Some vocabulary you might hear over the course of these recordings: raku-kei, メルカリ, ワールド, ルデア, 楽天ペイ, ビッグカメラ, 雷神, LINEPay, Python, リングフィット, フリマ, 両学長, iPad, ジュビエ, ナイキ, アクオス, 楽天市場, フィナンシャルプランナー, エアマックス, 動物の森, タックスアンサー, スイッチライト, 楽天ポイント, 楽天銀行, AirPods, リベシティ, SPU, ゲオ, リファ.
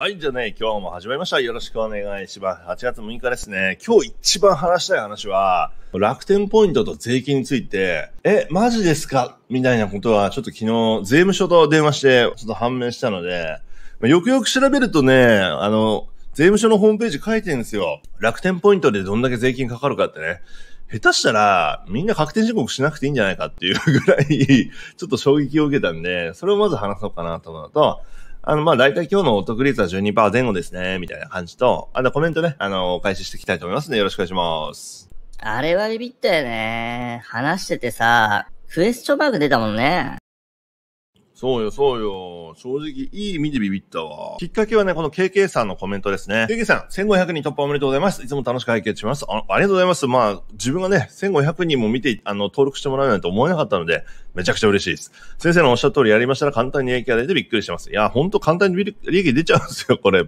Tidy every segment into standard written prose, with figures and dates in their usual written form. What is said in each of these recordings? はい、じゃあね、今日も始まりました。よろしくお願いします。8月6日ですね。今日一番話したい話は、楽天ポイントと税金について、マジですかみたいなことは、ちょっと昨日、税務署と電話して、ちょっと判明したので、よくよく調べるとね、税務署のホームページ書いてるんですよ。楽天ポイントでどんだけ税金かかるかってね。下手したら、みんな確定申告しなくていいんじゃないかっていうぐらい、ちょっと衝撃を受けたんで、それをまず話そうかなと思うのと、大体今日のお得率は 12% 前後ですね、みたいな感じと、コメントね、お返ししていきたいと思いますので、よろしくお願いします。あれはビビったよね。話しててさ、クエスチョンマーク出たもんね。そうよ、そうよ。正直、いい意味でビビったわ。きっかけはね、この KK さんのコメントですね。KK さん、1500人突破おめでとうございます。いつも楽しく拝見します。ありがとうございます。自分がね、1500人も見て、登録してもらえないと思えなかったので、めちゃくちゃ嬉しいです。先生のおっしゃる通りやりましたら簡単に利益が出てびっくりしてます。いや、ほんと簡単に利益出ちゃうんですよ、これ。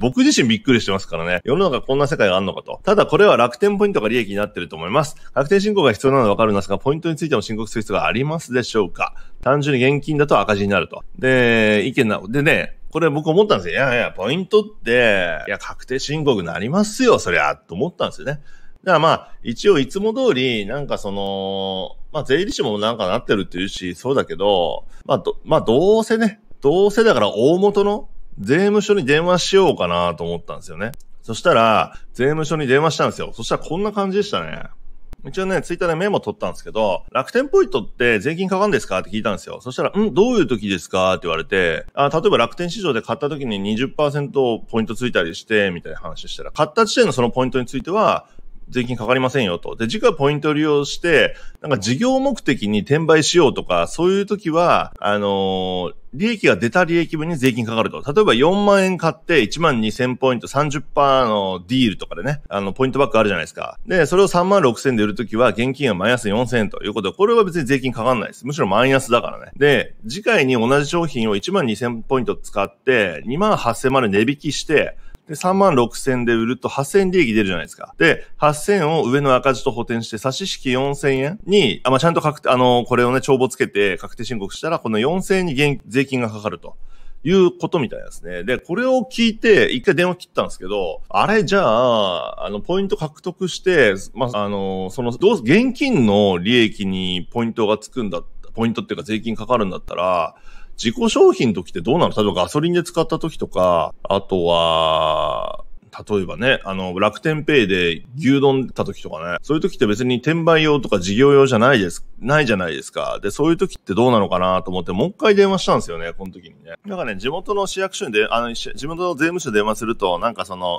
僕自身びっくりしてますからね。世の中こんな世界があるのかと。ただ、これは楽天ポイントが利益になってると思います。確定申告が必要なのはわかるんですが、ポイントについても申告する必要がありますでしょうか。単純に現金だと赤字になると。で、ね、これ僕思ったんですよ。ポイントって、確定申告になりますよ、そりゃ、と思ったんですよね。だから一応いつも通り、税理士もなってるっていうし、そうだけど、どうせだから大元の税務署に電話しようかなと思ったんですよね。そしたら、税務署に電話したんですよ。そしたらこんな感じでしたね。一応ね、ツイッターでメモ取ったんですけど、楽天ポイントって税金かかんですかって聞いたんですよ。そしたら、どういう時ですかって言われて、例えば楽天市場で買った時に 20% ポイントついたりして、みたいな話したら、買った時点のそのポイントについては、税金かかりませんよと。で、次回ポイントを利用して、事業目的に転売しようとか、そういう時は、利益が出た利益分に税金かかると。例えば4万円買って1万2000ポイント 30% のディールとかでね、ポイントバックあるじゃないですか。で、それを3万6000円で売るときは現金がマイナス4000円ということで、これは別に税金かかんないです。むしろマイナスだからね。で、次回に同じ商品を1万2000ポイント使って、2万8000まで値引きして、で、36000で売ると8000利益出るじゃないですか。で、8000を上の赤字と補填して、差し引き4000円に、ちゃんとこれをね、帳簿つけて確定申告したら、この4000円に税金がかかるということみたいですね。で、これを聞いて、一回電話切ったんですけど、じゃあ、ポイント獲得して、現金の利益にポイントがつくんだ、ポイントっていうか税金かかるんだったら、自己商品の時ってどうなの？例えばガソリンで使った時とか、あとは、例えばね、楽天ペイで牛丼た時とかね、そういう時って別に転売用とか事業用じゃないじゃないですか。で、そういう時ってどうなのかなと思って、もう一回電話したんですよね、この時にね。だからね、地元の市役所にで、地元の税務署に電話すると、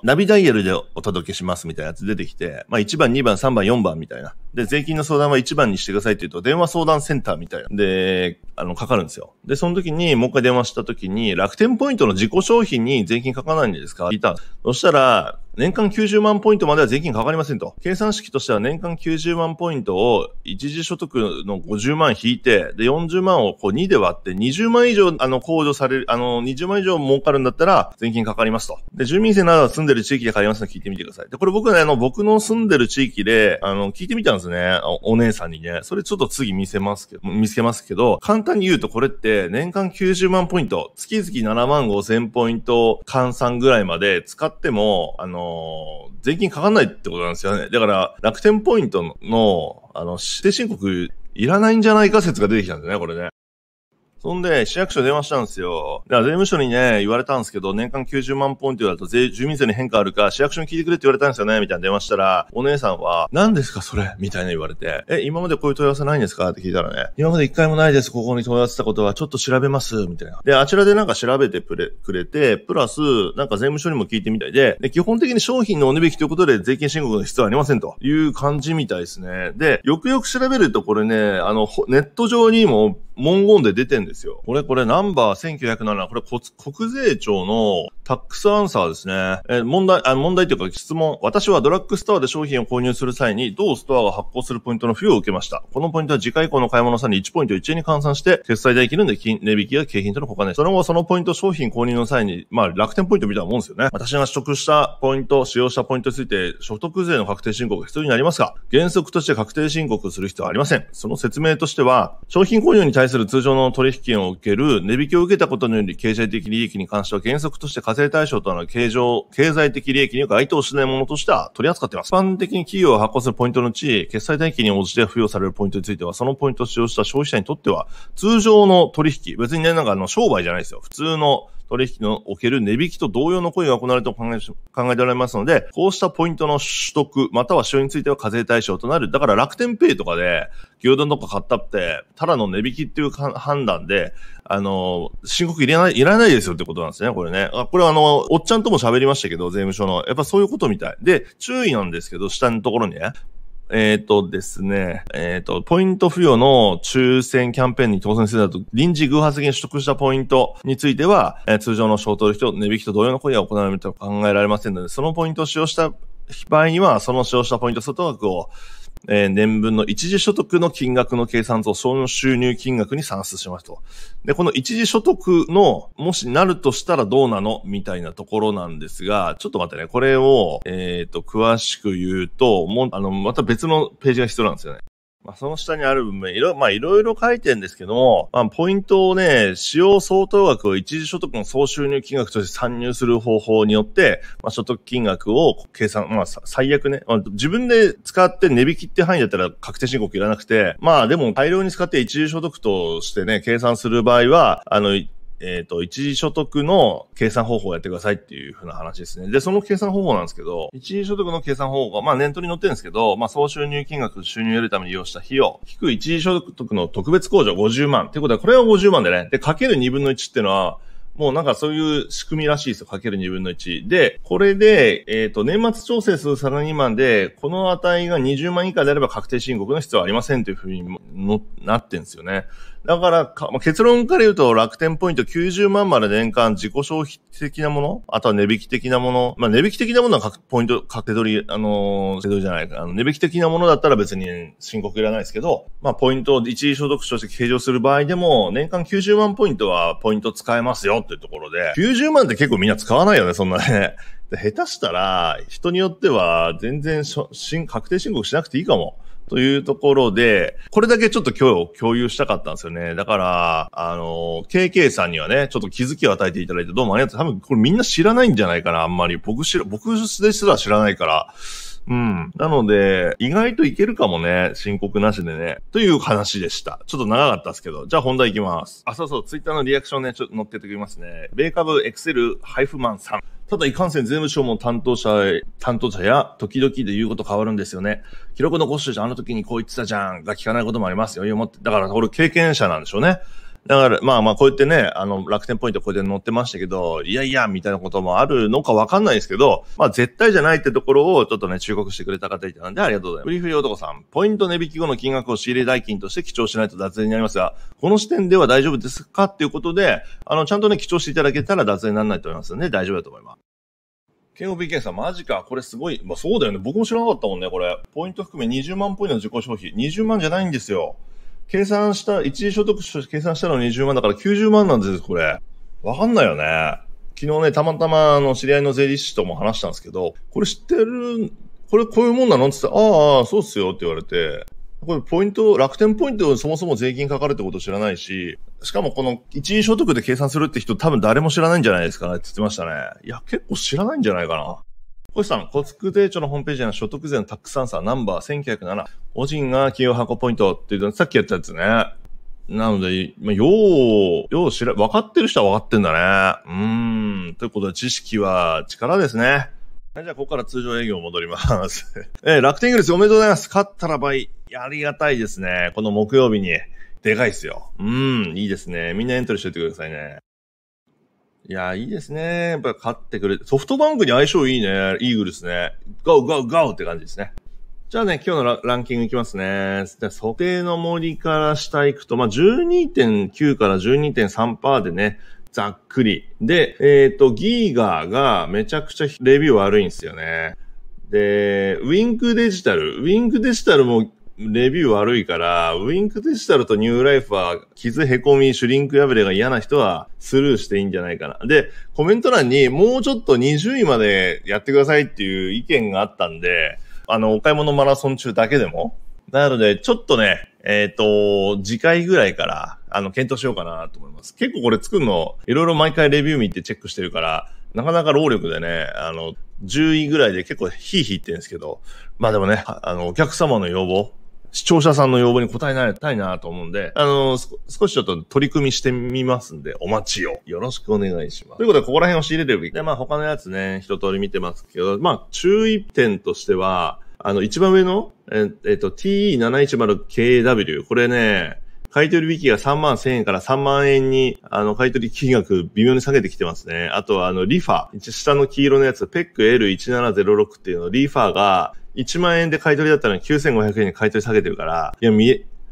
ナビダイヤルでお届けしますみたいなやつ出てきて、1番、2番、3番、4番みたいな。で、税金の相談は1番にしてくださいって言うと、電話相談センターみたいな。で、かかるんですよ。で、その時に、もう一回電話した時に、楽天ポイントの自己商品に税金かかないんですか？聞いた。そしたら、年間90万ポイントまでは税金かかりませんと。計算式としては年間90万ポイントを一時所得の50万引いて、で、40万をこう2で割って20万以上、控除される、20万以上儲かるんだったら税金かかりますと。で、住民税などは住んでる地域でかかりますので聞いてみてください。で、これ僕ね、僕の住んでる地域で、聞いてみたんですね。お姉さんにね。それちょっと次見つけますけど、簡単に言うとこれって年間90万ポイント、月々7万5000ポイント換算ぐらいまで使っても、税金かかんないってことなんですよね。だから、楽天ポイントの、指定申告いらないんじゃないか説が出てきたんですね、これね。そんで、市役所に電話したんですよ。だから税務署にね、言われたんですけど、年間90万ポイントだと住民税に変化あるか、市役所に聞いてくれって言われたんですよね、みたいな電話したら、お姉さんは、何ですかそれみたいな言われて、今までこういう問い合わせないんですかって聞いたらね、今まで一回もないです、ここに問い合わせたことは、ちょっと調べます、みたいな。で、あちらで調べてくれて、プラス、税務署にも聞いてみたいで、基本的に商品のお値引きということで、税金申告の必要はありませんという感じみたいですね。で、よくよく調べると、これね、ネット上にも、文言で出てんですよ。これナンバー1907、これ国税庁のタックスアンサーですね。問題というか質問。私はドラッグストアで商品を購入する際に、同ストアが発行するポイントの付与を受けました。このポイントは次回以降の買い物際に1ポイント1円に換算して、決済できるので、値引きや景品との交換です。その後、そのポイント商品購入の際に、楽天ポイントみたいなもんですよね。私が取得したポイント、使用したポイントについて、所得税の確定申告が必要になりますが、原則として確定申告する必要はありません。その説明としては、商品購入に対する通常の取引を受ける、値引きを受けたことにより、経済的利益に関しては原則として課税対象となる経済的利益によく該当しないものとしては取り扱っています。一般的に企業を発行するポイントのうち、決済代金に応じて付与されるポイントについては、そのポイントを使用した消費者にとっては、通常の取引、別にね、なんか商売じゃないですよ。普通の取引のおける値引きと同様の行為が行われると考えておられますので、こうしたポイントの取得、または使用については課税対象となる。だから楽天ペイとかで、牛丼とか買ったって、ただの値引きっていう判断で、申告いらないですよってことなんですね、これね。これはおっちゃんとも喋りましたけど、税務署の。やっぱそういうことみたい。で、注意なんですけど、下のところにね。ですね。ポイント付与の抽選キャンペーンに当選するなど、臨時偶発的に取得したポイントについては、通常の商取引と値引きと同様の行為が行われると考えられませんので、そのポイントを使用した場合には、その使用したポイント相当額を、年分の一時所得の金額の計算と、その収入金額に算出しますと。で、この一時所得の、もしなるとしたらどうなのみたいなところなんですが、ちょっと待ってね、これを、詳しく言うと、もう、また別のページが必要なんですよね。まあ、その下にある文面、いろいろ書いてるんですけども、ポイントをね、使用相当額を一時所得の総収入金額として算入する方法によって、所得金額を計算、最悪ね、自分で使って値引きって範囲だったら確定申告いらなくて、でも大量に使って一時所得としてね、計算する場合は、一時所得の計算方法をやってくださいっていう風な話ですね。で、その計算方法なんですけど、一時所得の計算方法が、念頭に載ってるんですけど、総収入金額、収入を得るために利用した費用、引く一時所得の特別控除50万。ということは、これは50万でね。で、かける2分の1っていうのは、もうなんかそういう仕組みらしいですよ。かける2分の1。で、これで、年末調整するサラリーマンで、この値が20万以下であれば確定申告の必要はありませんというふうになってんですよね。だから結論から言うと、楽天ポイント90万まで年間自己消費的なもの、あとは値引き的なもの。値引き的なものはポイント、確定取り、手取りじゃないか。値引き的なものだったら別に申告いらないですけど、ポイントを一時所得として計上する場合でも、年間90万ポイントはポイント使えますよ。というところで、90万って結構みんな使わないよね、そんなね。下手したら、人によっては全然確定申告しなくていいかも。というところで、これだけちょっと今日共有したかったんですよね。だから、KK さんにはね、ちょっと気づきを与えていただいてどうもありがとう。多分これみんな知らないんじゃないかな、あんまり。僕ですら知らないから。なので、意外といけるかもね。申告なしでね。という話でした。ちょっと長かったですけど。じゃあ本題いきます。そうそう。ツイッターのリアクションね、ちょっと載っけておきますね。米株エクセルハイフマンさん。ただいかんせん税務署も担当者や時々で言うこと変わるんですよね。記録残してあの時にこう言ってたじゃんが聞かないこともありますよ。余裕持って。だからこれ経験者なんでしょうね。だから、こうやってね、楽天ポイントこうやって載ってましたけど、みたいなこともあるのかわかんないですけど、絶対じゃないってところをちょっとね、忠告してくれた方いたので、ありがとうございます。フリフリ男さん、ポイント値引き後の金額を仕入れ代金として記帳しないと脱税になりますが、この視点では大丈夫ですかっていうことで、ちゃんとね、記帳していただけたら脱税にならないと思いますので、大丈夫だと思います。KOBK さん、マジか。これすごい。そうだよね。僕も知らなかったもんね、これ。ポイント含め20万ポイントの自己消費。20万じゃないんですよ。一時所得として計算したの20万だから90万なんです、これ。わかんないよね。昨日ね、たまたま知り合いの税理士とも話したんですけど、これ知ってる、こういうもんなのって言ったら、そうっすよって言われて、これポイント、楽天ポイントそもそも税金かかるってこと知らないし、しかもこの一時所得で計算するって人多分誰も知らないんじゃないですかねって言ってましたね。いや、結構知らないんじゃないかな。星さん、国税庁のホームページの所得税のタックスアンサーナンバー1907。個人が企業発行ポイントっていうのさっきやったやつね。なので、よう分かってる人は分かってんだね。ということで、知識は力ですね。はい、じゃあ、ここから通常営業戻ります。楽天イングレスおめでとうございます。勝ったら倍。ありがたいですね。この木曜日に。でかいっすよ。いいですね。みんなエントリーしておいてくださいね。いや、いいですね。やっぱ勝ってくれて。ソフトバンクに相性いいね。イーグルスね。ゴーゴーゴーって感じですね。じゃあね、今日のランキングいきますね。で、想定の森から下行くと、12.9 から 12.3% でね、ざっくり。で、ギーガーがめちゃくちゃレビュー悪いんですよね。で、ウィンクデジタルもレビュー悪いから、ウィンクデジタルとニューライフは、傷、へこみ、シュリンク破れが嫌な人はスルーしていいんじゃないかな。で、コメント欄にもうちょっと20位までやってくださいっていう意見があったんで、お買い物マラソン中だけでも。なので、ちょっとね、次回ぐらいから、検討しようかなと思います。結構これ作るの、いろいろ毎回レビュー見てチェックしてるから、なかなか労力でね、10位ぐらいで結構ヒーヒー言ってるんですけど、まあでもね、お客様の要望、視聴者さんの要望に応えられたいなと思うんで、少しちょっと取り組みしてみますんで、お待ちを。よろしくお願いします。ということで、ここら辺を仕入れるべき。で、まあ他のやつね、一通り見てますけど、まあ注意点としては、一番上の、TE710KW。これね、買取引が3万1000円から3万円に、買取金額微妙に下げてきてますね。あとはリファ。下の黄色のやつ、ペック L1706 っていうの、リファが、1万円で買い取りだったのに9500円に買い取り下げてるから、いや、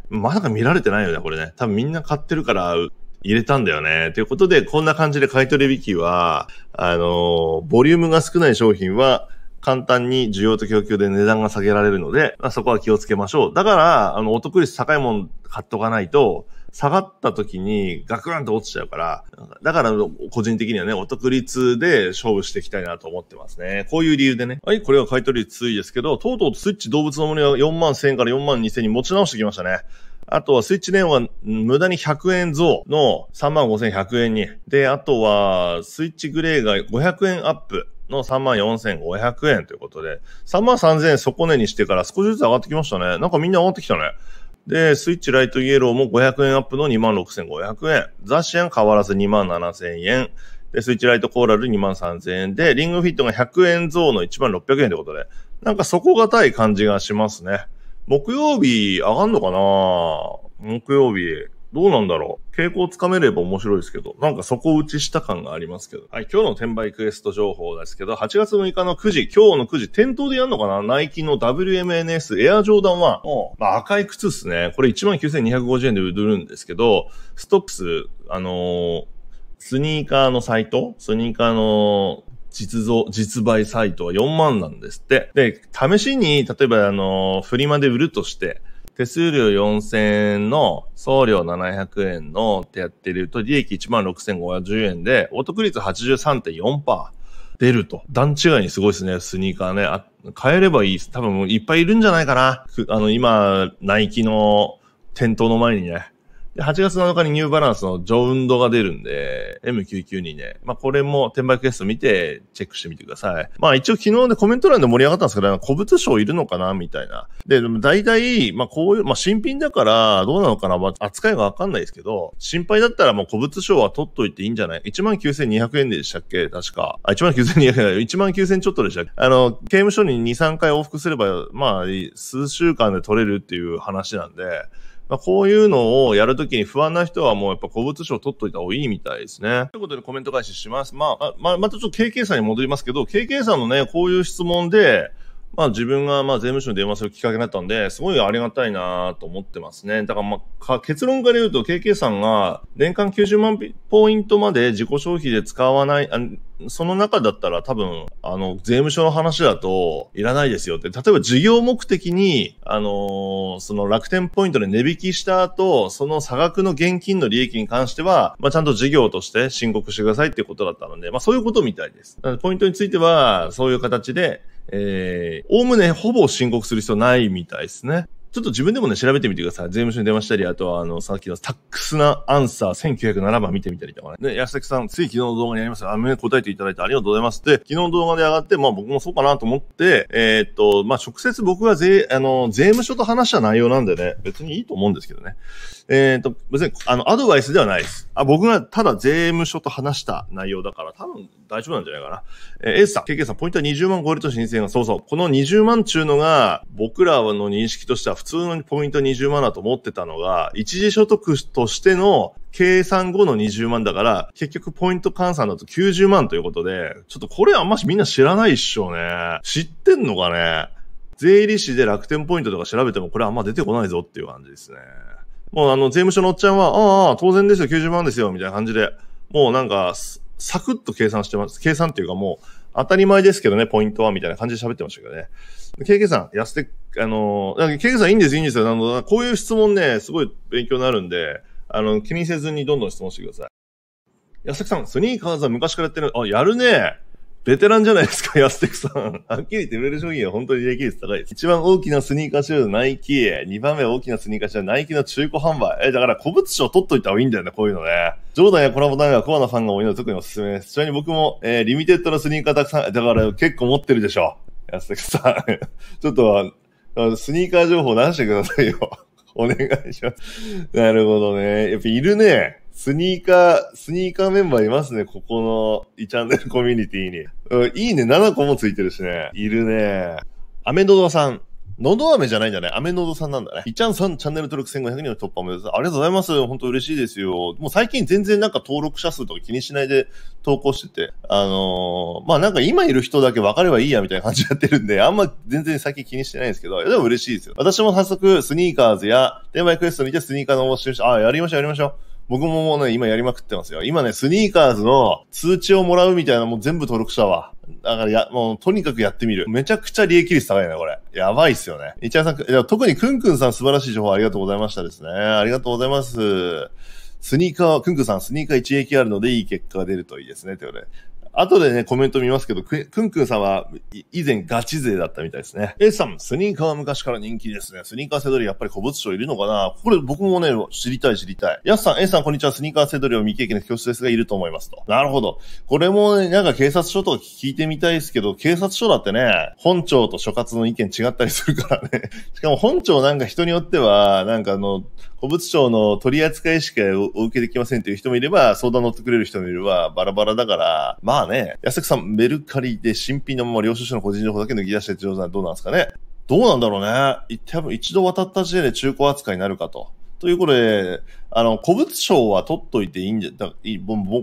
まさか見られてないよね、これね。多分みんな買ってるから入れたんだよね。ということで、こんな感じで買い取り引きは、ボリュームが少ない商品は、簡単に需要と供給で値段が下げられるので、まあ、そこは気をつけましょう。だから、お得率高いもん買っとかないと、下がった時にガクンと落ちちゃうから、だから個人的にはね、お得率で勝負していきたいなと思ってますね。こういう理由でね。はい、これは買い取り率いですけど、とうとうスイッチ動物の森は4万1000円から4万2000円に持ち直してきましたね。あとはスイッチ電話、無駄に100円増の3万5100円に。で、あとはスイッチグレーが500円アップ。の 34,500 円ということで、33,000 円底値にしてから少しずつ上がってきましたね。なんかみんな上がってきたね。で、スイッチライトイエローも500円アップの 26,500 円。ザシエン変わらず 27,000 円。で、スイッチライトコーラル 23,000 円で、リングフィットが100円増の 16,000 円ということで、なんか底堅い感じがしますね。木曜日上がんのかな？木曜日。どうなんだろう。傾向をつかめれば面白いですけど、なんか底打ちした感がありますけど。はい、今日の転売クエスト情報ですけど、8月6日の9時、今日の9時、店頭でやるのかな？ナイキの WMNS エアジョーダン1。まあ、赤い靴っすね。これ 19,250 円で売るんですけど、ストップス、スニーカーのサイト？スニーカーの実売サイトは4万なんですって。で、試しに、例えばフリマで売るとして、手数料 4,000 円の送料 700 円のってやってると利益 16,510 円でお得率 83.4% 出ると。段違いにすごいですね、スニーカーね。あ、買えればいい。多分いっぱいいるんじゃないかな。今、ナイキの店頭の前にね。で、8月7日にニューバランスのジョウンドが出るんで、M99 にね。まあ、これも転売クエスト見て、チェックしてみてください。まあ、一応昨日ね、コメント欄で盛り上がったんですけど、古物商いるのかなみたいな。で、大体、まあ、こういう、まあ、新品だから、どうなのかな、まあ、扱いがわかんないですけど、心配だったらもう古物商は取っといていいんじゃない ?19,200 円でしたっけ確か。あ、19,200 円、19,000 ちょっとでしたっけ刑務所に2、3回往復すれば、まあ、数週間で取れるっていう話なんで、まあこういうのをやるときに不安な人はもうやっぱ古物商を取っといた方がいいみたいですね。ということでコメント開始します。またちょっと KK さんに戻りますけど、KK さんのね、こういう質問で、まあ自分がまあ税務署に電話するきっかけになったんで、すごいありがたいなと思ってますね。だからまあ結論から言うと KK さんが年間90万ポイントまで自己消費で使わない、その中だったら多分、税務署の話だといらないですよって。例えば事業目的に、その楽天ポイントで値引きした後、その差額の現金の利益に関しては、まあちゃんと事業として申告してくださいっていうことだったので、まあそういうことみたいです。ポイントについては、そういう形で、おおむねほぼ申告する必要ないみたいですね。ちょっと自分でもね、調べてみてください。税務署に電話したり、あとはさっきのタックスなアンサー1907番見てみたりとかね。で、安崎さん、つい昨日の動画にありました。答えていただいてありがとうございます。で、昨日の動画で上がって、まあ僕もそうかなと思って、まあ直接僕が税務署と話した内容なんでね、別にいいと思うんですけどね。別に、アドバイスではないです。僕がただ税務署と話した内容だから、多分大丈夫なんじゃないかな。エースさん、KK さん、ポイントは20万超えると申請が、そうそう。この20万中のが、僕らの認識としては、普通のポイント20万だと思ってたのが、一時所得としての計算後の20万だから、結局ポイント換算だと90万ということで、ちょっとこれあんましみんな知らないっしょね。知ってんのかね。税理士で楽天ポイントとか調べてもこれあんま出てこないぞっていう感じですね。もう税務署のおっちゃんは、当然ですよ、90万ですよ、みたいな感じで、もうなんか、サクッと計算してます。計算っていうかもう、当たり前ですけどね、ポイントは、みたいな感じで喋ってましたけどね。KK さん、KK さんいいんです、いいんですよ。こういう質問ね、すごい勉強になるんで、気にせずにどんどん質問してください。安崎さん、スニーカーズは昔からやってる、やるね。ベテランじゃないですか、安テクさん。はっきり言って売れる商品は本当に利益率高いです。一番大きなスニーカー市場ナイキ。2番目大きなスニーカー市場ナイキの中古販売。だから古物商取っといた方がいいんだよね、こういうのね。ジョーダンやコラボダンがコアなファンが多いので特におすすめです。ちなみに僕も、リミテッドのスニーカーたくさん、だから結構持ってるでしょ。安テクさん。ちょっと、スニーカー情報出してくださいよ。お願いします。なるほどね。やっぱいるね。スニーカーメンバーいますね。ここの、チャンネルコミュニティに。うん、いいね。7個もついてるしね。いるね。アメノドさん。のど飴じゃないんだね。アメノドさんなんだね。いちゃんさん、チャンネル登録1500人の突破もです。ありがとうございます。本当嬉しいですよ。もう最近全然なんか登録者数とか気にしないで投稿してて。まあ、なんか今いる人だけ分かればいいやみたいな感じになってるんで、あんま全然最近気にしてないんですけど、でも嬉しいですよ。私も早速、スニーカーズや、電話リクエスト見てスニーカーの応募して、あ、やりましょう。僕ももうね、今やりまくってますよ。今ね、スニーカーズの通知をもらうみたいなもう全部登録したわ。だからもうとにかくやってみる。めちゃくちゃ利益率高いね、これ。やばいっすよね。いちゃんさん、いや特にくんくんさん素晴らしい情報ありがとうございましたですね。ありがとうございます。スニーカー、くんくんさん、スニーカー一撃あるのでいい結果が出るといいですね、ということで。後でね、コメント見ますけど、くんくんさんは以前ガチ勢だったみたいですね。A さん、スニーカーは昔から人気ですね。スニーカーセドリやっぱり古物商いるのかな？これ僕もね、知りたい。やすさん、A さんこんにちは。スニーカーセドリを未経験の教室ですがいると思いますと。なるほど。これもね、なんか警察署とか聞いてみたいですけど、警察署だってね、本庁と所轄の意見違ったりするからね。しかも本庁なんか人によっては、なんか古物商の取り扱いしかお受けできませんという人もいれば、相談乗ってくれる人もいれば、バラバラだから、まあね、安くさん、メルカリで新品のまま領収書の個人情報だけ抜き出して上手などうなんですかね。どうなんだろうね。多分一度渡った時点で中古扱いになるかと。ということで、古物商は取っといていいんじゃ、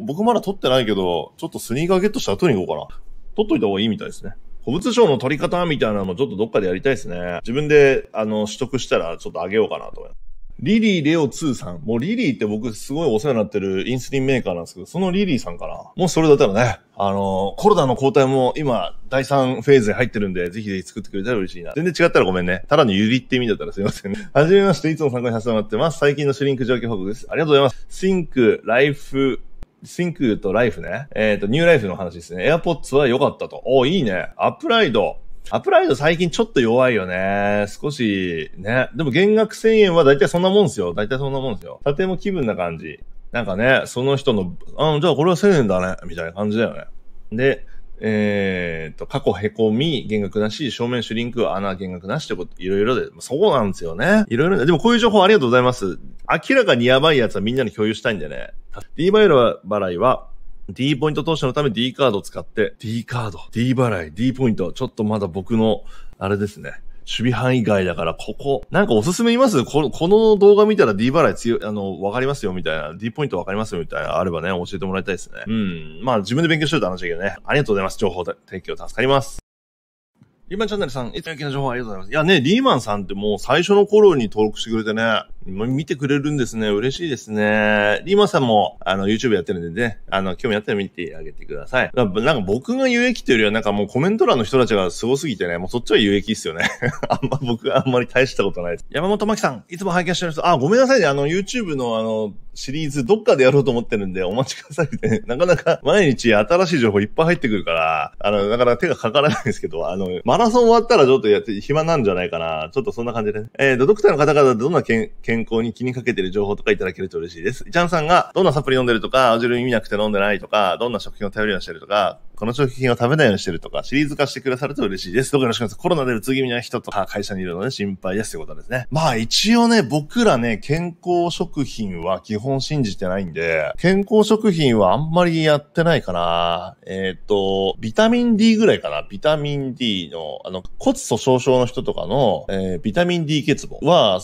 僕まだ取ってないけど、ちょっとスニーカーゲットした後に行こうかな。取っといた方がいいみたいですね。古物商の取り方みたいなのもちょっとどっかでやりたいですね。自分で、取得したらちょっとあげようかなと思います。リリーレオ2さん。もうリリーって僕すごいお世話になってるインスリンメーカーなんですけど、そのリリーさんかな。もうそれだったらね、コロナの抗体も今、第3フェーズに入ってるんで、ぜひぜひ作ってくれたら嬉しいな。全然違ったらごめんね。ただのゆりって意味だったらすいませんね。はじめまして、いつも参考にさせてもらってます。最近のシュリンク状況報告です。ありがとうございます。シンクとライフね。ニューライフの話ですね。AirPods は良かったと。おー、いいね。アップライド最近ちょっと弱いよね。少し、ね。でも減額1000円は大体そんなもんですよ。とても気分な感じ。なんかね、その人の、じゃあこれは1000円だね。みたいな感じだよね。で、過去凹み、減額なし、正面シュリンク、穴減額なしってこと、いろいろで、そうなんですよね。いろいろでもこういう情報ありがとうございます。明らかにやばいやつはみんなに共有したいんでね。D バイル払いは、D ポイント投資のため D カードを使って、D カード、D 払い、D ポイント、ちょっとまだ僕の、あれですね、守備範囲外だから、ここ、なんかおすすめいます？この動画見たら D 払い強い、わかりますよ、みたいな、D ポイントわかりますよ、みたいな、あればね、教えてもらいたいですね。うん、まあ自分で勉強しようって話だけどね、ありがとうございます。情報提供助かります。リーマンチャンネルさん、いつもの情報ありがとうございます。いやね、リーマンさんってもう最初の頃に登録してくれてね、見てくれるんですね。嬉しいですね。リーマンさんも、YouTube やってるんでね、興味あったら見てあげてください。なんか僕が有益というよりは、なんかもうコメント欄の人たちがすごすぎてね、もうそっちは有益っすよね。僕あんまり大したことないです。山本真紀さん、いつも拝見してる人、ごめんなさいね、YouTube のシリーズどっかでやろうと思ってるんで、お待ちくださいね。なかなか毎日新しい情報いっぱい入ってくるから、なかなか手がかからないですけど、マラソン終わったらちょっとやって暇なんじゃないかな。ちょっとそんな感じでね。ドクターの方々どんな健康に気にかけてる情報とかいただけると嬉しいです。いちゃんさんがどんなサプリ飲んでるとか、アジル意味なくて飲んでないとか、どんな食品を頼りにしてるとか、この商品を食べないようにしてるとか、シリーズ化してくださると嬉しいです。どうかよろしくお願いします。コロナでうつ気味な人とか会社にいるので心配ですということですね。まあ一応ね、僕らね、健康食品は基本信じてないんで、健康食品はあんまりやってないかな。ビタミン D ぐらいかな。ビタミン D の、骨粗鬆症の人とかの、ビタミン D 欠乏は、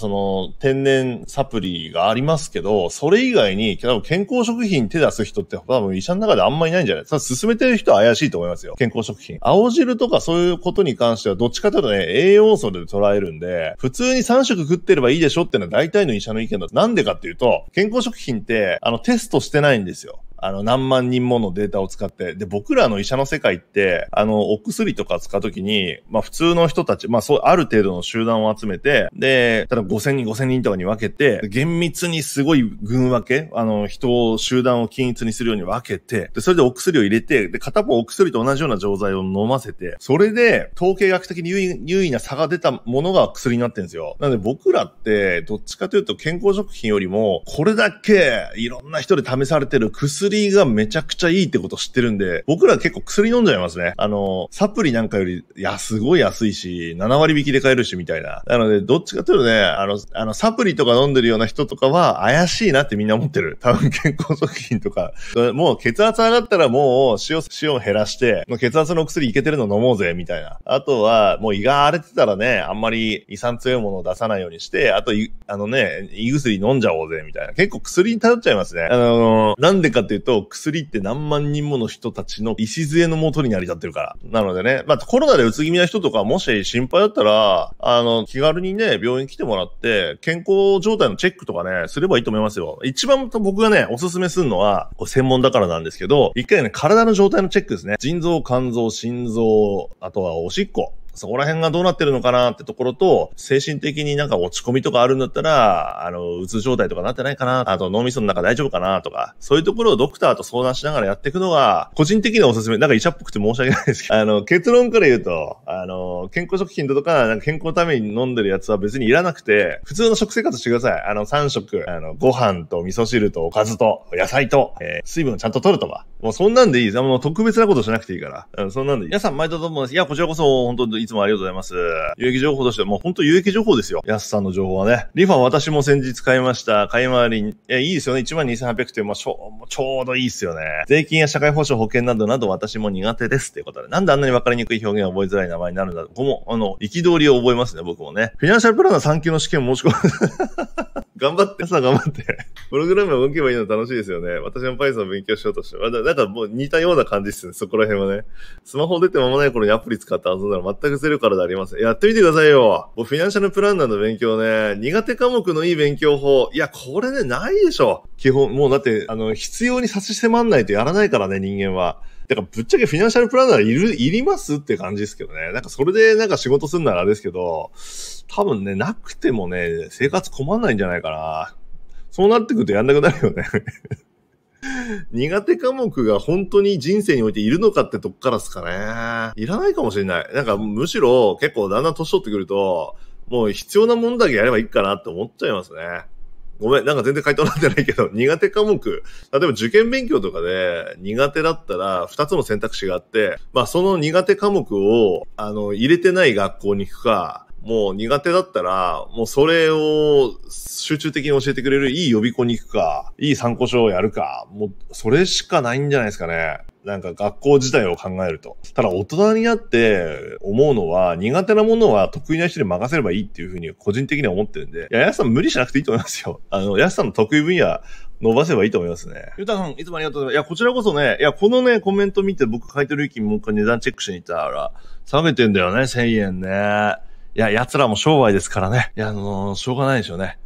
天然サプリがありますけど、それ以外に、多分健康食品手出す人って多分医者の中であんまりいないんじゃないですか。勧めてる人は怪しいと思いますよ。健康食品。青汁とかそういうことに関してはどっちかというとね、栄養素で捉えるんで、普通に3食食ってればいいでしょっていうのは大体の医者の意見だ。なんでかっていうと、健康食品って、テストしてないんですよ。何万人ものデータを使って、で、僕らの医者の世界って、お薬とか使うときに、普通の人たち、そう、ある程度の集団を集めて、で、ただ5000人、5000人とかに分けて、厳密にすごい群分け、人を、集団を均一にするように分けて、で、それでお薬を入れて、で、片方お薬と同じような錠剤を飲ませて、それで、統計学的に優位な差が出たものが薬になってるんですよ。なので僕らって、どっちかというと健康食品よりも、これだけ、いろんな人で試されてる薬がめちゃくちゃいいってこと知ってるんで、僕ら結構薬飲んじゃいますね。サプリなんかより、すごい安いし、7割引きで買えるし、みたいな。なので、どっちかというとね、サプリとか飲んでるような人とかは、怪しいなってみんな思ってる。多分健康食品とか、もう血圧上がったらもう、塩を減らして、血圧の薬いけてるの飲もうぜ、みたいな。あとは、もう胃が荒れてたらね、あんまり胃酸強いものを出さないようにして、あと、胃薬飲んじゃおうぜ、みたいな。結構薬に頼っちゃいますね。なんでかっていうと、薬って何万人もの人たちの礎の元に成り立ってるから。なのでね、コロナでうつ気味な人とか、もし心配だったら、気軽にね、病院来てもらって、健康状態のチェックとかね、すればいいと思いますよ。一番僕がね、おすすめするのは、専門だからなんですけど、一回ね、体の状態のチェックですね。腎臓、肝臓、心臓、あとはおしっこ。そこら辺がどうなってるのかなってところと、精神的になんか落ち込みとかあるんだったら、うつ状態とかなってないかな、あと脳みその中大丈夫かなとか、そういうところをドクターと相談しながらやっていくのが、個人的にはおすすめ。なんか医者っぽくて申し訳ないですけど、結論から言うと、健康食品とか、なんか健康のために飲んでるやつは別にいらなくて、普通の食生活してください。3食、ご飯と味噌汁とおかずと、野菜と、水分をちゃんと取るとか。もうそんなんでいいです。特別なことしなくていいから。そんなんでいい。皆さん毎度どうもです。いや、こちらこそ、本当いつもありがとうございます。有益情報としては、もう本当有益情報ですよ。安さんの情報はね。リファ私も先日買いました。買い回り、いいですよね。12,800 という、ちょうどいいですよね。税金や社会保障保険などなど私も苦手です。ということで。なんであんなに分かりにくい表現を覚えづらい名前になるんだろう。ここも、憤りを覚えますね、僕もね。フィナンシャルプランナー3級の試験申し込む。頑張って、朝頑張って。プログラムを動けばいいの楽しいですよね。私も Python を勉強しようとして。なんかもう似たような感じですね、そこら辺はね。スマホ出て間もない頃にアプリ使って遊んだら全くゼロからでありません。やってみてくださいよ。もうフィナンシャルプランナーの勉強ね、苦手科目のいい勉強法。いや、これね、ないでしょ。基本、もうだって、必要に差し迫んないとやらないからね、人間は。だからぶっちゃけフィナンシャルプランナーいりますって感じですけどね。なんかそれでなんか仕事するならあれですけど、多分ね、なくてもね、生活困んないんじゃないかな。そうなってくるとやんなくなるよね。苦手科目が本当に人生においているのかってとこからですかね。いらないかもしれない。なんかむしろ結構だんだん年取ってくると、もう必要なもんだけやればいいかなって思っちゃいますね。ごめん、なんか全然回答になってないけど、苦手科目。例えば受験勉強とかで苦手だったら2つの選択肢があって、その苦手科目を、入れてない学校に行くか、もう苦手だったら、もうそれを集中的に教えてくれるいい予備校に行くか、いい参考書をやるか、もうそれしかないんじゃないですかね。なんか学校自体を考えると。ただ大人になって思うのは、苦手なものは得意な人に任せればいいっていうふうに個人的には思ってるんで、いや、やすさん無理しなくていいと思いますよ。やすさんの得意分野、伸ばせばいいと思いますね。ゆうたさん、いつもありがとうございます。いや、こちらこそね、いや、このね、コメント見て僕書いてる域にもう一回値段チェックしに行ったら、下げてんだよね、1,000円ね。いや、奴らも商売ですからね。いや、しょうがないでしょうね。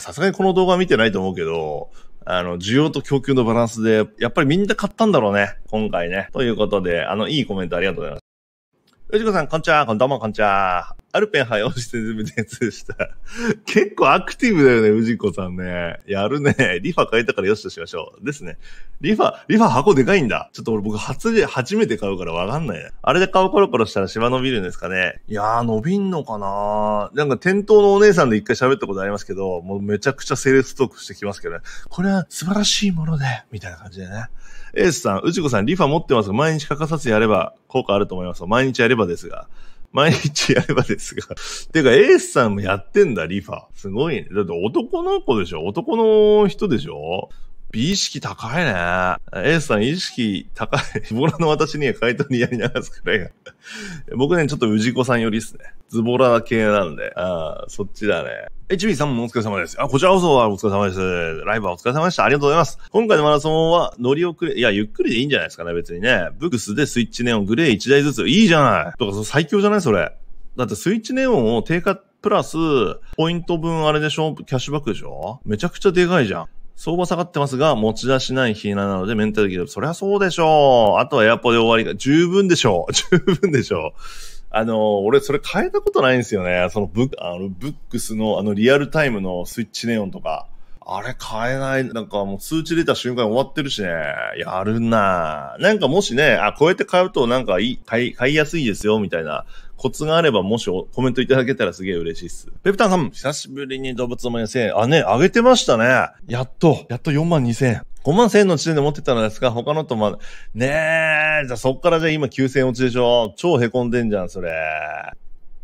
さすがにこの動画見てないと思うけど、需要と供給のバランスで、やっぱりみんな買ったんだろうね。今回ね。ということで、いいコメントありがとうございます。よしこさん、こんにちは。どうも、こんにちは。アルペン早押し説明でした。結構アクティブだよね、うじこさんね。やるね。リファ買えたからよしとしましょう。ですね。リファ箱でかいんだ。ちょっと俺僕初めて買うからわかんないね。あれで顔コロコロしたらシワ伸びるんですかね。いやー、伸びんのかなー。なんか店頭のお姉さんで一回喋ったことありますけど、もうめちゃくちゃセールストークしてきますけどね。これは素晴らしいもので、みたいな感じでね。エースさん、うじこさん、リファ持ってますが、毎日欠かさずやれば効果あると思います。毎日やればですが。てか、エースさんもやってんだ、リファ。すごいね。だって男の子でしょ？男の人でしょ？美意識高いね。エースさん意識高い。ズボラの私には回答にやり流すくらいが。僕ね、ちょっと氏子さんよりですね。ズボラ系なんで。そっちだね。HB さんもお疲れ様です。こちらこそはお疲れ様です。ライブはお疲れ様でした。ありがとうございます。今回のマラソンは乗り遅れ、いや、ゆっくりでいいんじゃないですかね、別にね。ブックスでスイッチネオングレー1台ずつ。いいじゃない。とか、最強じゃないそれ。だってスイッチネオンを定価プラス、ポイント分あれでしょキャッシュバックでしょめちゃくちゃでかいじゃん。相場下がってますが、持ち出しない日なのでメンタルギル。そりゃそうでしょう。あとはエアポで終わりが十分でしょう。十分でしょう。俺それ変えたことないんですよね。そのブックスのリアルタイムのスイッチネオンとか。あれ変えない。なんかもう通知出た瞬間終わってるしね。やるなぁ。なんかもしね、こうやって買うとなんか買いやすいですよ、みたいな。コツがあればもしコメントいただけたらすげえ嬉しいっす。ペプタンさん、久しぶりに動物の森の1000円。ね、上げてましたね。やっと4万2000円。5万1000円の時点で持ってたのですが、他のとねえ、じゃあそっからじゃあ今9000落ちでしょ。超凹んでんじゃん、それ。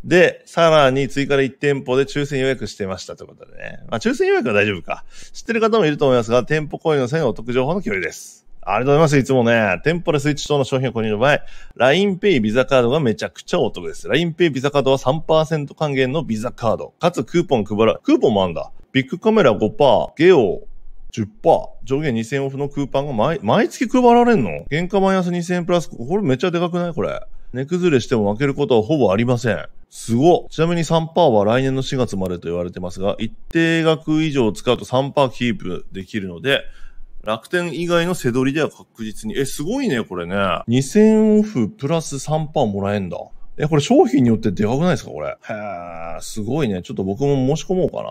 で、さらに追加で1店舗で抽選予約してましたということでね。まあ抽選予約は大丈夫か。知ってる方もいると思いますが、店舗購入の際のお得情報の共有です。ありがとうございます。いつもね、店舗でスイッチ等の商品を購入の場合、LINEPay ビザカードがめちゃくちゃお得です。LINEPay ビザカードは 3% 還元のビザカード。かつクーポンクーポンもあるんだ。ビッグカメラ 5%、ゲオ 10%、上限2000オフのクーパンが毎月配られんの？原価マイナス2000円プラス、これめっちゃでかくない？これ。値崩れしても負けることはほぼありません。すごっ。ちなみに 3% は来年の4月までと言われてますが、一定額以上使うと 3% キープできるので、楽天以外の背取りでは確実に。すごいね、これね。2000オフプラス 3% もらえんだ。これ商品によってでかくないですか、これ。へー、すごいね。ちょっと僕も申し込もうか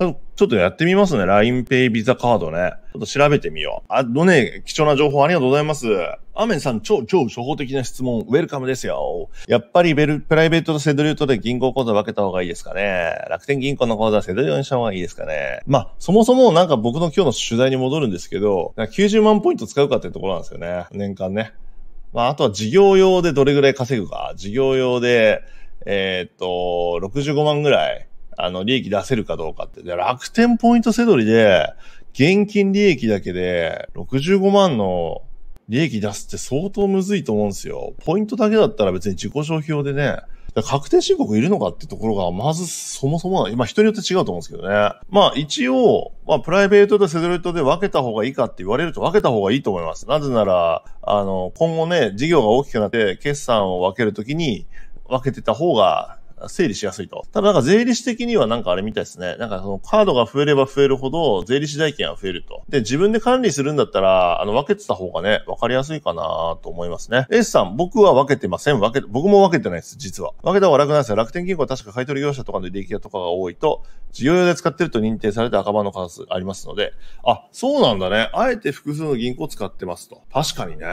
な。ちょっとやってみますね。LINEPay ビザカードね。ちょっと調べてみよう。貴重な情報ありがとうございます。アメンさん、超初歩的な質問、ウェルカムですよ。やっぱりプライベートとセドリュートで銀行口座分けた方がいいですかね。楽天銀行の口座はセドリューにした方がいいですかね。まあ、そもそもなんか僕の今日の取材に戻るんですけど、90万ポイント使うかっていうところなんですよね。年間ね。まあ、あとは事業用でどれぐらい稼ぐか。事業用で、65万ぐらい、利益出せるかどうかって。で、楽天ポイントせどりで、現金利益だけで、65万の利益出すって相当むずいと思うんですよ。ポイントだけだったら別に自己消費用でね、確定申告いるのかってところが、まずそもそも、人によって違うと思うんですけどね。まあ一応、プライベートとセドリュートで分けた方がいいかって言われると分けた方がいいと思います。なぜなら、今後ね、事業が大きくなって、決算を分けるときに分けてた方が整理しやすいと。ただ税理士的にはあれみたいですね。カードが増えれば増えるほど、税理士代金が増えると。で、自分で管理するんだったら、分けてた方がね、分かりやすいかなと思いますね。S さん、僕は分けてません。僕も分けてないです、実は。分けた方が楽なんですよ。楽天銀行は確か買取業者とかの利益とかが多いと、事業用で使ってると認定されて赤番の数ありますので。あ、そうなんだね。あえて複数の銀行を使ってますと。確かにね。ま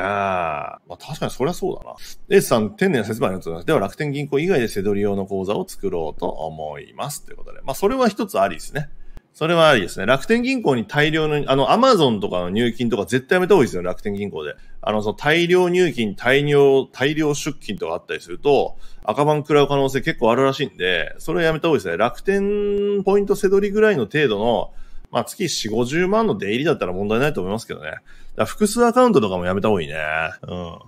あ、確かにそりゃそうだな。S さん、丁寧な説明ありがとうございます。では、楽天銀行以外でセドリ用の口座を作ろうと思います。ということで。まあ、それは一つありですね。それはありですね。楽天銀行に大量の、アマゾンとかの入金とか絶対やめた方がいいですよね、楽天銀行で。そう、大量入金、大量出金とかあったりすると、赤番食らう可能性結構あるらしいんで、それはやめた方がいいですね。楽天ポイントせどりぐらいの程度の、まあ、月4、50万の出入りだったら問題ないと思いますけどね。だから複数アカウントとかもやめた方がいいね。うん。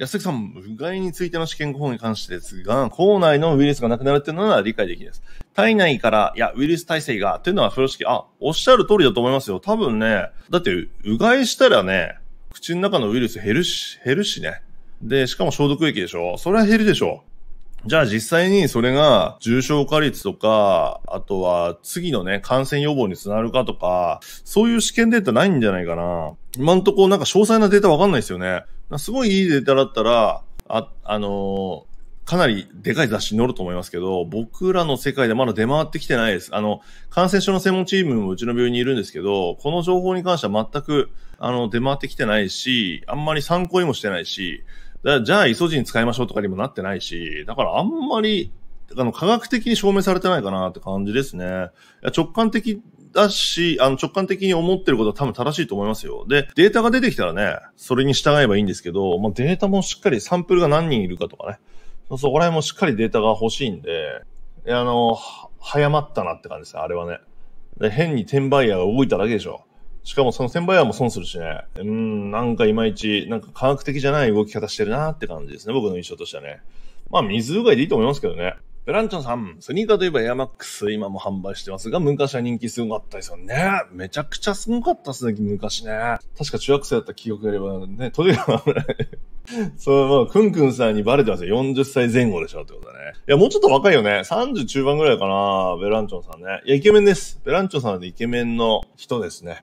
安崎さん、うがいについての試験法に関してですが、口内のウイルスがなくなるというのは理解できます。体内から、ウイルス耐性が、というのは風呂敷、おっしゃる通りだと思いますよ。多分ね、だって、うがいしたらね、口の中のウイルス減るしね。で、しかも消毒液でしょ。それは減るでしょ。じゃあ実際にそれが重症化率とか、あとは次のね、感染予防につながるかとか、そういう試験データないんじゃないかな。今んとこ詳細なデータわかんないですよね。すごいいいデータだったら、かなりでかい雑誌に載ると思いますけど、僕らの世界でまだ出回ってきてないです。感染症の専門チームもうちの病院にいるんですけど、この情報に関しては全く、出回ってきてないし、あんまり参考にもしてないし、じゃあイソジン使いましょうとかにもなってないし、だからあんまり、科学的に証明されてないかなって感じですね。直感的だし、直感的に思ってることは多分正しいと思いますよ。で、データが出てきたらね、それに従えばいいんですけど、まあ、データもしっかりサンプルが何人いるかとかね。そこら辺もしっかりデータが欲しいんで、早まったなって感じですね、あれはね。で、変に転売ヤーが動いただけでしょ。しかもその転売ヤーも損するしね。なんかいまいち、科学的じゃない動き方してるなって感じですね。僕の印象としてはね。まあ、水うがいでいいと思いますけどね。ブランチョンさん、スニーカーといえばエアマックス、今も販売してますが、昔は人気すごかったですよね。めちゃくちゃすごかったですね、昔ね。確か中学生だった記憶があればね、トレーラーは危ない。そう、くんくんさんにバレてますよ。40歳前後でしょってことだね。いや、もうちょっと若いよね。30中盤ぐらいかな。ベランチョンさんね。いや、イケメンです。ベランチョンさんでイケメンの人ですね。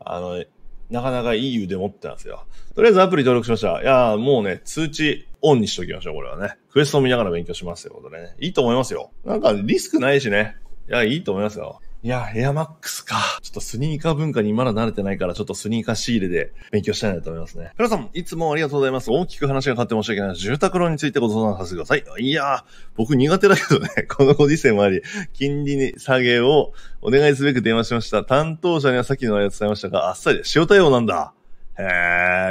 なかなかいい腕持ってますよ。とりあえずアプリ登録しました。いやー、もうね、通知オンにしときましょう、これはね。クエストを見ながら勉強しますってことでね。いいと思いますよ。なんかリスクないしね。いや、いいと思いますよ。いや、エアマックスか。ちょっとスニーカー文化にまだ慣れてないから、ちょっとスニーカー仕入れで勉強したいなと思いますね。皆さん、いつもありがとうございます。大きく話が変わって申し訳ない。住宅ローンについてご相談させてください。いやー、僕苦手だけどね、このご時世もあり、金利に下げをお願いすべく電話しました。担当者にはさっきのあれを伝えましたが、あっさり塩対応なんだ。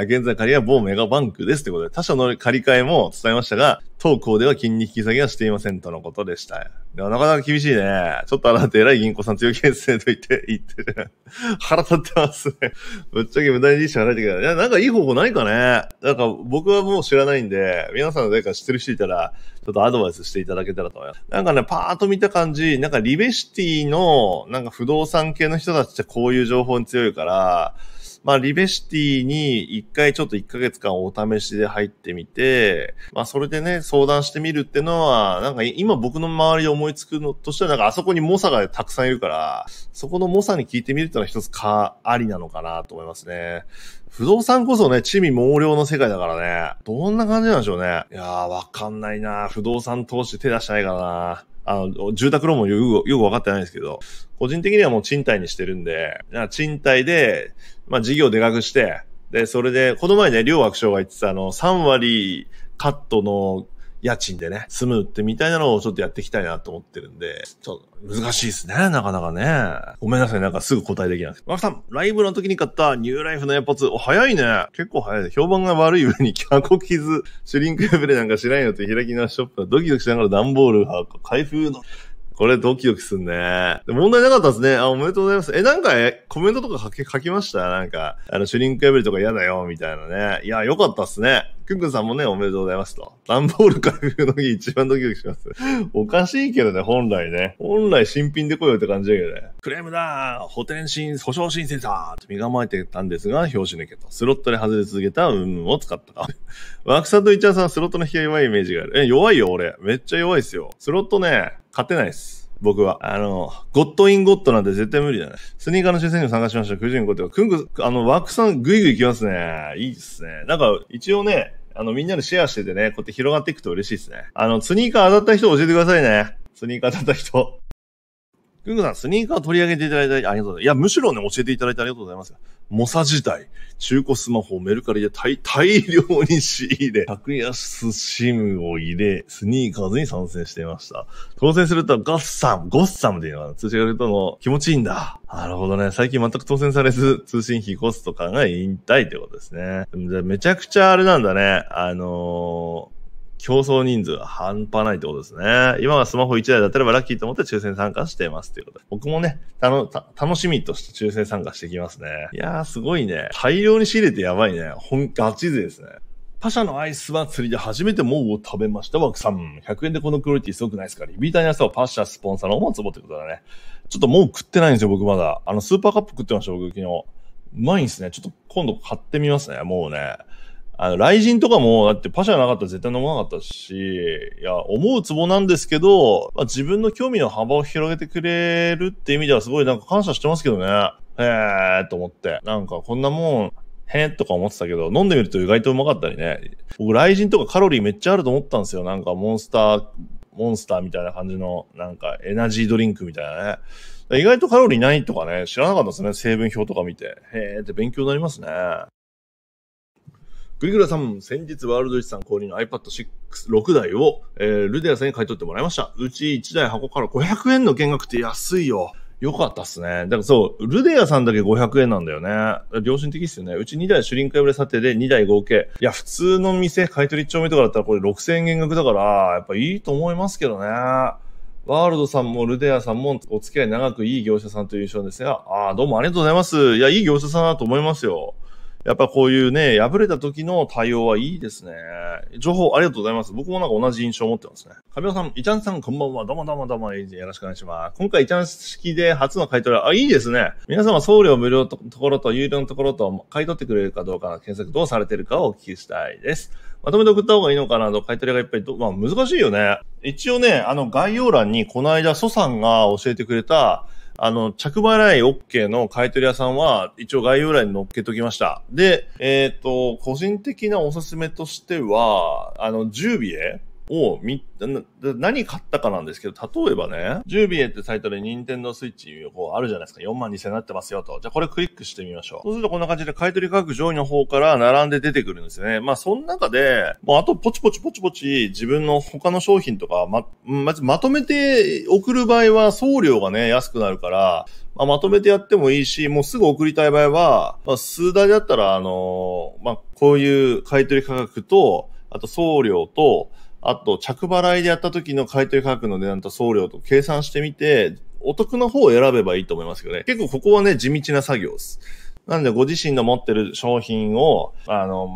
現在借りは某メガバンクですということで、他社の借り換えも伝えましたが、当行では金利引き下げはしていませんとのことでした。でもなかなか厳しいね。ちょっと荒くて偉い銀行さん強気ですねと言って腹立ってますね。ぶっちゃけ無駄に利子払えてくれない。いや、なんかいい方法ないかね。なんか僕はもう知らないんで、皆さんの誰か知ってる人いたら、ちょっとアドバイスしていただけたらと思います。なんかね、パーッと見た感じ、なんかリベシティの、なんか不動産系の人たちってこういう情報に強いから、まあ、リベシティに一回ちょっと1ヶ月間お試しで入ってみて、まあ、それでね、相談してみるってのは、なんか今僕の周りで思いつくのとしては、なんかあそこに猛者がたくさんいるから、そこの猛者に聞いてみるってのは一つありなのかなと思いますね。不動産こそね、地味猛量の世界だからね、どんな感じなんでしょうね。いやー、わかんないな。不動産投資手出してないからな。住宅ローンもよくわかってないんですけど、個人的にはもう賃貸にしてるんで、賃貸で、まあ事業でかくして、で、それで、この前ね、両学長が言ってた3割カットの家賃でね、住むってみたいなのをちょっとやっていきたいなと思ってるんで、ちょっと難しいですね、なかなかね。ごめんなさい、なんかすぐ答えできない。マクさん、ライブの時に買ったニューライフのエアポッツ、早いね。結構早いね。評判が悪い上に、箱傷、シュリンク破れなんかしないのって開き直しショップはドキドキしながら段ボールは開封の。これドキドキすんね。問題なかったですね。あ、おめでとうございます。なんか、コメントとか書きました？なんか、シュリンク破りとか嫌だよ、みたいなね。いや、よかったっすね。くんくんさんもね、おめでとうございますと。段ボール開封の時一番ドキドキします。おかしいけどね、本来ね。本来新品で来よって感じだけどね。クレームだー、補償申請だーと身構えてたんですが、表紙抜けと。スロットで外れ続けたうんを使った。ワークさんとイチャンさんスロットの日が弱いイメージがある。弱いよ、俺。めっちゃ弱いっすよ。スロットね、勝てないです。僕は。ゴッドインゴッドなんて絶対無理だね。スニーカーの抽選にも参加しました。95ってくんくん、ワークさんグイグイ来ますね。いいですね。なんか、一応ね、みんなでシェアしててね、こうやって広がっていくと嬉しいですね。スニーカー当たった人教えてくださいね。スニーカー当たった人。くんくんさん、スニーカー取り上げていただいてありがとうございます。いや、むしろね、教えていただいてありがとうございます。モサ自体、中古スマホをメルカリで大量に仕入れ、格安シムを入れ、スニーカーズに参戦していました。当選するとゴッサムっていうのは通信が来るとの気持ちいいんだ。なるほどね。最近全く当選されず、通信費コスト感が引退ってことですね。じゃあめちゃくちゃあれなんだね。競争人数が半端ないってことですね。今はスマホ1台だったらラッキーと思って抽選参加してますっていうことで。僕もね、楽しみとして抽選参加してきますね。いやーすごいね。大量に仕入れてやばいね。ガチ勢ですね。他社のアイスは釣りで初めてモウを食べました。ワークさん。100円でこのクオリティすごくないですか？リピーターに朝をパッシャースポンサーのおもつぼってことだね。ちょっとモウ食ってないんですよ、僕まだ。スーパーカップ食ってました、僕昨日。うまいんすね。ちょっと今度買ってみますね、もうね。雷神とかも、だってパシャなかったら絶対飲まなかったし、いや、思うツボなんですけど、まあ、自分の興味の幅を広げてくれるって意味ではすごいなんか感謝してますけどね。と思って。なんかこんなもん、とか思ってたけど、飲んでみると意外とうまかったりね。僕、雷神とかカロリーめっちゃあると思ったんですよ。なんかモンスターみたいな感じの、なんかエナジードリンクみたいなね。意外とカロリーないとかね、知らなかったですね。成分表とか見て。って勉強になりますね。グリグラさん、先日ワールド1さん購入の iPad6 台を、ルデアさんに買い取ってもらいました。うち1台箱から500円の減額って安いよ。よかったっすね。だからそう、ルデアさんだけ500円なんだよね。良心的っすよね。うち2台シュリンク破れ査定で2台合計。いや、普通の店、買い取り1丁目とかだったらこれ6000円減額だから、やっぱいいと思いますけどね。ワールドさんもルデアさんもお付き合い長くいい業者さんという印象ですが、どうもありがとうございます。いや、いい業者さんだと思いますよ。やっぱこういうね、破れた時の対応はいいですね。情報ありがとうございます。僕もなんか同じ印象を持ってますね。神尾さん、イチャンさんこんばんは。どうも、よろしくお願いします。今回イチャン式で初の買い取りいいですね。皆様送料無料のところと有料のところと買い取ってくれるかどうかの検索どうされてるかをお聞きしたいです。まとめて送った方がいいのかなと、買い取りがやっぱりまあ難しいよね。一応ね、概要欄にこの間、蘇さんが教えてくれた、着払い OK の買い取り屋さんは、一応概要欄に載っけときました。で、個人的なおすすめとしては、ジュビエを何買ったかなんですけど、例えばね、ジュビエってサイトで任天堂スイッチあるじゃないですか。42,000円になってますよと。じゃあこれクリックしてみましょう。そうするとこんな感じで買取価格上位の方から並んで出てくるんですよね。まあその中で、もうあとポチポチ自分の他の商品とか、まとめて送る場合は送料がね、安くなるから、まあ、まとめてやってもいいし、もうすぐ送りたい場合は、まあ、数台だったら、こういう買取価格と、あと送料と、あと、着払いでやった時の買取価格の値段と送料と計算してみて、お得な方を選べばいいと思いますけどね。結構ここはね、地道な作業です。なんで、ご自身の持ってる商品を、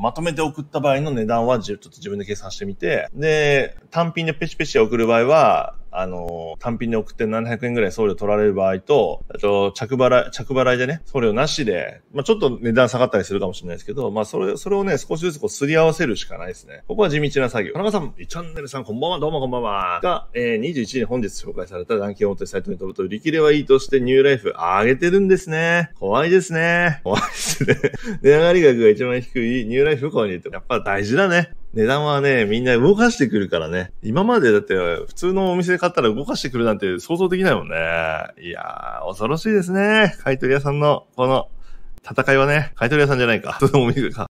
まとめて送った場合の値段は、ちょっと自分で計算してみて、で、単品でペシペシ送る場合は、単品で送って700円ぐらい送料取られる場合と、あと、着払いでね、送料なしで、まあ、ちょっと値段下がったりするかもしれないですけど、まあ、それをね、少しずつこう、すり合わせるしかないですね。ここは地道な作業。田中さん、チャンネルさん、こんばんは、どうもこんばんは。が、21時に本日紹介されたランキング表サイトに飛ぶと、売り切れはいいとしてニューライフ上げてるんですね。怖いですね。怖いですね。値上がり額が一番低いニューライフ購入って、やっぱ大事だね。値段はね、みんな動かしてくるからね。今までだって普通のお店で買ったら動かしてくるなんて想像できないもんね。いやー、恐ろしいですね。買い取り屋さんのこの戦いはね、買い取り屋さんじゃないか。それともお店か。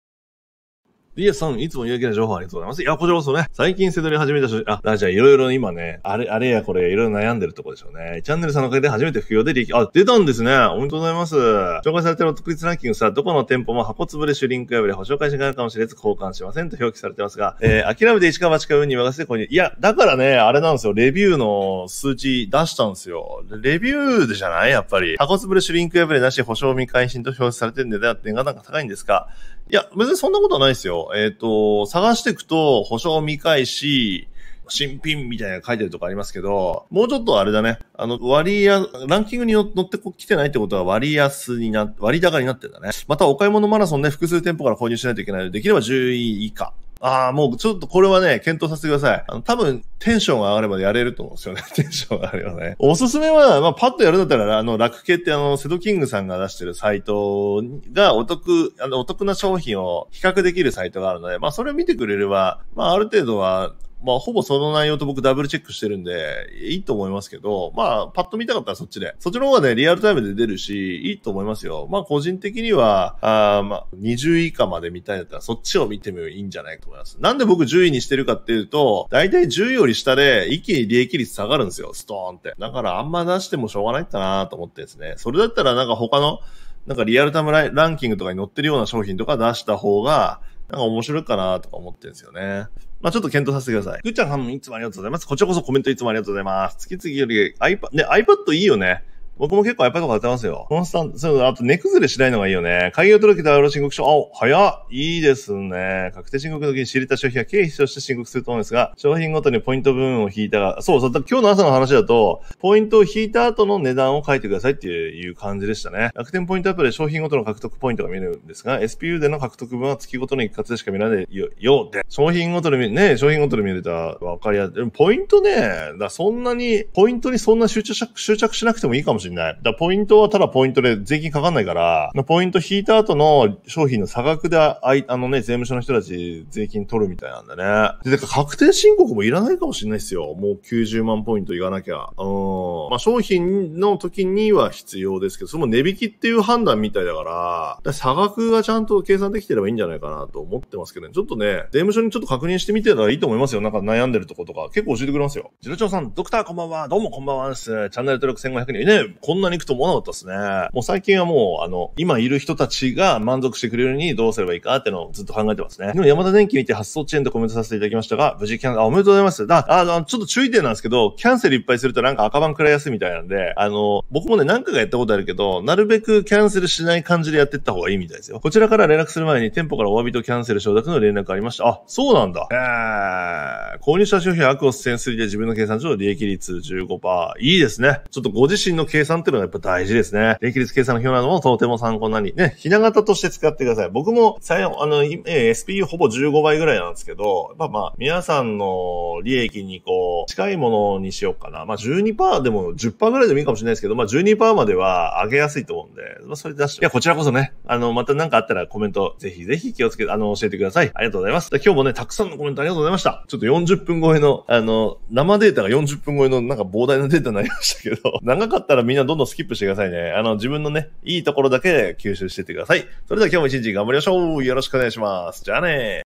リアさん、いつも有益な情報ありがとうございます。いや、こちらこそね、最近セドリ始めたし、じゃあいろいろ今ね、あれやこれ、いろいろ悩んでるとこでしょうね。チャンネルさんのおかげで初めて副業で利益、出たんですね。おめでとうございます。紹介されてる独立ランキングさ、どこの店舗も箱つぶれしリンク破れ、保証会社があるかもしれず交換しませんと表記されてますが、諦めて一か八か運に任せて購入。いや、だからね、あれなんですよ、レビューの数値出したんですよ。レビューじゃないやっぱり。箱つぶれしリンク破れなし、保証未開品と表示されてるんで、値がなんか高いんですか？いや、別にそんなことはないですよ。探していくと、保証未開し、新品みたいなの書いてるとこありますけど、もうちょっとあれだね、ランキングに乗ってきてないってことは割高になってるんだね。また、お買い物マラソンで複数店舗から購入しないといけないので、できれば10位以下。ああ、もうちょっとこれはね、検討させてください。多分、テンションが上がればやれると思うんですよね。テンションが上がればね。おすすめは、まあ、パッとやるんだったら、raku-keiってセドキングさんが出してるサイトがお得な商品を比較できるサイトがあるので、まあ、それを見てくれれば、まあ、ある程度は、まあ、ほぼその内容と僕ダブルチェックしてるんで、いいと思いますけど、まあ、パッと見たかったらそっちで。そっちの方がね、リアルタイムで出るし、いいと思いますよ。まあ、個人的には、20位以下まで見たいんだったら、そっちを見てもいいんじゃないかと思います。なんで僕10位にしてるかっていうと、だいたい10位より下で、一気に利益率下がるんですよ。ストーンって。だから、あんま出してもしょうがないかなと思ってですね。それだったら、なんか他の、なんかリアルタイムランキングとかに載ってるような商品とか出した方が、なんか面白いかなとか思ってるんですよね。まあちょっと検討させてください。ぐっちゃんさんもいつもありがとうございます。こちらこそコメントいつもありがとうございます。月々より iPad いいよね。僕も結構 iPad 買ってますよ。コンスタント、あと値崩れしないのがいいよね。開業届とダウンロード申告書、早っいいですね。確定申告の時に知れた消費は経費として申告すると思うんですが、商品ごとにポイント分を引いたが、そう、今日の朝の話だと、ポイントを引いた後の値段を書いてくださいっていう感じでしたね。楽天ポイントアプリで商品ごとの獲得ポイントが見れるんですが、SPU での獲得分は月ごとの一括でしか見られないようで、商品ごとで見れたらわかりやすい。でもポイントね、ポイントにそんな執着しなくてもいいかもしれない。だポイントはただポイントで税金かかんないから、ポイント引いた後の商品の差額で、税務署の人たち税金取るみたいなんだね。で、確定申告もいらないかもしれないですよ。もう90万ポイントいかなきゃ。まあ、商品の時には必要ですけど、その値引きっていう判断みたいだから、差額がちゃんと計算できてればいいんじゃないかなと思ってますけどね。ちょっとね、税務署にちょっと確認してみてたらいいと思いますよ。なんか悩んでるとことか結構教えてくれますよ。次郎長さん、ドクターこんばんは。どうもこんばんはです。チャンネル登録1500人。ね、こんなに行くと思わなかったですね。もう最近はもう、今いる人たちが満足してくれるようにどうすればいいかっていうのをずっと考えてますね。でも山田電機見て発送遅延とコメントさせていただきましたが、無事キャンセル、おめでとうございます。おめでとうございます。ちょっと注意点なんですけど、キャンセルいっぱいするとなんか赤番食らいやすみたいなんで、僕もね、何回かやったことあるけど、なるべくキャンセルしない感じでやってった方がいいみたいですよ。こちらから連絡する前に、店舗からお詫びとキャンセル承諾の連絡ありました。あ、そうなんだ。購入した商品はアクオス1003で自分の計算上利益率 15%。いいですね。ちょっとご自身の計算っていうのがやっぱ大事ですね。利益率計算の表などもとても参考になり、ね、ひな形として使ってください。僕も最後、SPU ほぼ15倍ぐらいなんですけど、やっぱまあ、皆さんの利益にこう、近いものにしようかな。まあ、12% でも 10% ぐらいでもいいかもしれないですけど、まあ、12% までは上げやすいと思うんで、まあ、それ出して。いや、こちらこそね、また何かあったらコメント、ぜひぜひ気をつけて、教えてください。ありがとうございます。今日もね、たくさんのコメントありがとうございました。ちょっと40分超えの、生データが40分超えのなんか膨大なデータになりましたけど、長かったらみんなどんどんスキップしてくださいね。自分のね、いいところだけ吸収してってください。それでは今日も一日頑張りましょう。よろしくお願いします。じゃあねー。